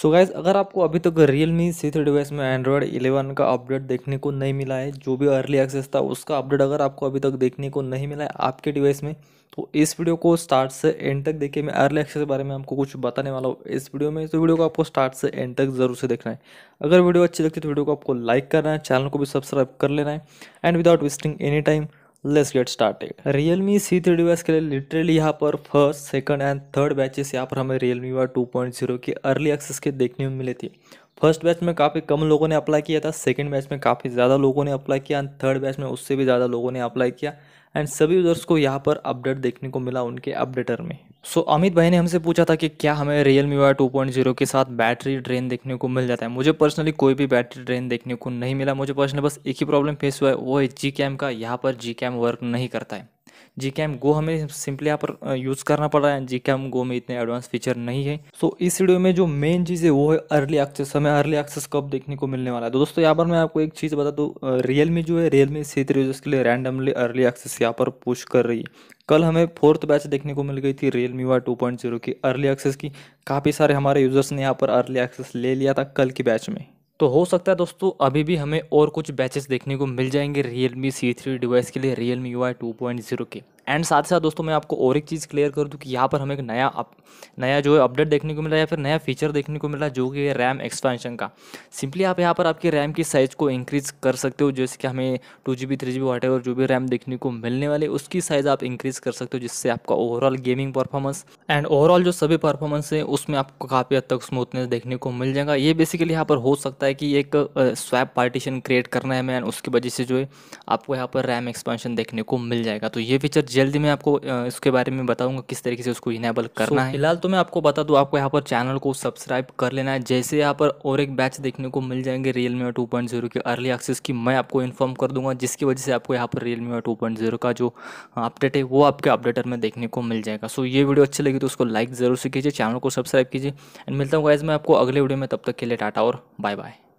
So guys, अगर आपको अभी तक Realme C3 डिवाइस में Android 11 का अपडेट देखने को नहीं मिला है, जो भी अर्ली एक्सेस था उसका अपडेट अगर आपको अभी तक देखने को नहीं मिला है आपके डिवाइस में, तो इस वीडियो को स्टार्ट से एंड तक देखिए। मैं अर्ली एक्सेस के बारे में आपको कुछ बताने वाला हूँ इस वीडियो में, तो वीडियो को आपको स्टार्ट से एंड तक जरूर से देखना है। अगर वीडियो अच्छी लगती है तो वीडियो को आपको लाइक करना है, चैनल को भी सब्सक्राइब कर लेना है। And without wasting any time let's get started. Realme C3 device के लिए लिटरली यहाँ पर first, second and third batches यहाँ पर हमें Realme UI 2.0 की अर्ली एक्सेस के देखने में मिले थे। फर्स्ट बैच में काफ़ी कम लोगों ने अप्लाई किया था, सेकंड बैच में काफ़ी ज़्यादा लोगों ने अप्लाई किया एंड थर्ड बैच में उससे भी ज़्यादा लोगों ने अप्लाई किया एंड सभी यूजर्स को यहाँ पर अपडेट देखने को मिला उनके अपडेटर में। सो अमित भाई ने हमसे पूछा था कि क्या हमें Realme UI 2.0 के साथ बैटरी ड्रेन देखने को मिल जाता है। मुझे पर्सनली कोई भी बैटरी ड्रेन देखने को नहीं मिला। मुझे पर्सनली बस एक ही प्रॉब्लम फेस हुआ है, वो है GCam का। यहाँ पर GCam वर्क नहीं करता है। GCam Go हमें सिंपली यहाँ पर यूज़ करना पड़ रहा है। GCam Go में इतने एडवांस फीचर नहीं है। सो इस वीडियो में जो मेन चीज़ है वो है अर्ली एक्सेस। हमें अर्ली एक्सेस कब देखने को मिलने वाला है? तो दोस्तों यहाँ पर मैं आपको एक चीज़ बता दूँ, Realme जो है Realme C3 यूजर्स के लिए रैंडमली अर्ली एक्सेस यहाँ पर पुश कर रही है। कल हमें फोर्थ बैच देखने को मिल गई थी Realme UI 2.0 की अर्ली एक्सेस की। काफ़ी सारे हमारे यूजर्स ने यहाँ पर अर्ली एक्सेस ले लिया था कल की बैच में। तो हो सकता है दोस्तों अभी भी हमें और कुछ बैचेस देखने को मिल जाएंगे Realme C3 डिवाइस के लिए Realme UI 2.0 के। एंड साथ दोस्तों मैं आपको और एक चीज़ क्लियर कर दूं कि यहाँ पर हमें एक नया जो है अपडेट देखने को मिला या फिर नया फीचर देखने को मिला, जो कि है रैम एक्सपेंशन का। सिंपली आप यहाँ पर आपकी रैम की साइज़ को इंक्रीज कर सकते हो। जैसे कि हमें 2GB 3GB वॉटेवर जो भी रैम देखने को मिलने वाले उसकी साइज़ आप इंक्रीज़ कर सकते हो, जिससे आपका overall gaming performance and overall जो सभी परफॉर्मेंस है उसमें आपको काफ़ी हद तक स्मूथनेस देखने को मिल जाएगा। ये बेसिकली यहाँ पर हो सकता है कि एक स्वैप पार्टीशन क्रिएट करना है मैंने, उसकी वजह से जो है आपको यहाँ पर रैम एक्सपेंशन देखने को मिल जाएगा। तो ये फीचर जल्दी मैं आपको इसके बारे में बताऊंगा किस तरीके से उसको इनेबल करना है। फिलहाल तो मैं आपको बता दूं, आपको यहाँ पर चैनल को सब्सक्राइब कर लेना है। जैसे यहाँ पर और एक बैच देखने को मिल जाएंगे Realme UI 2.0 के अर्ली एक्सेस की, मैं आपको इन्फॉर्म कर दूंगा, जिसकी वजह से आपको यहाँ पर Realme UI 2.0 का जो अपडेट है वो आपके अपडेटर में देखने को मिल जाएगा। सो ये वीडियो अच्छी लगी तो उसको लाइक जरूर से कीजिए, चैनल को सब्सक्राइब कीजिए एंड मिलता हूँ गाइस मैं आपको अगले वीडियो में। तब तक के लिए टाटा और बाय बाय।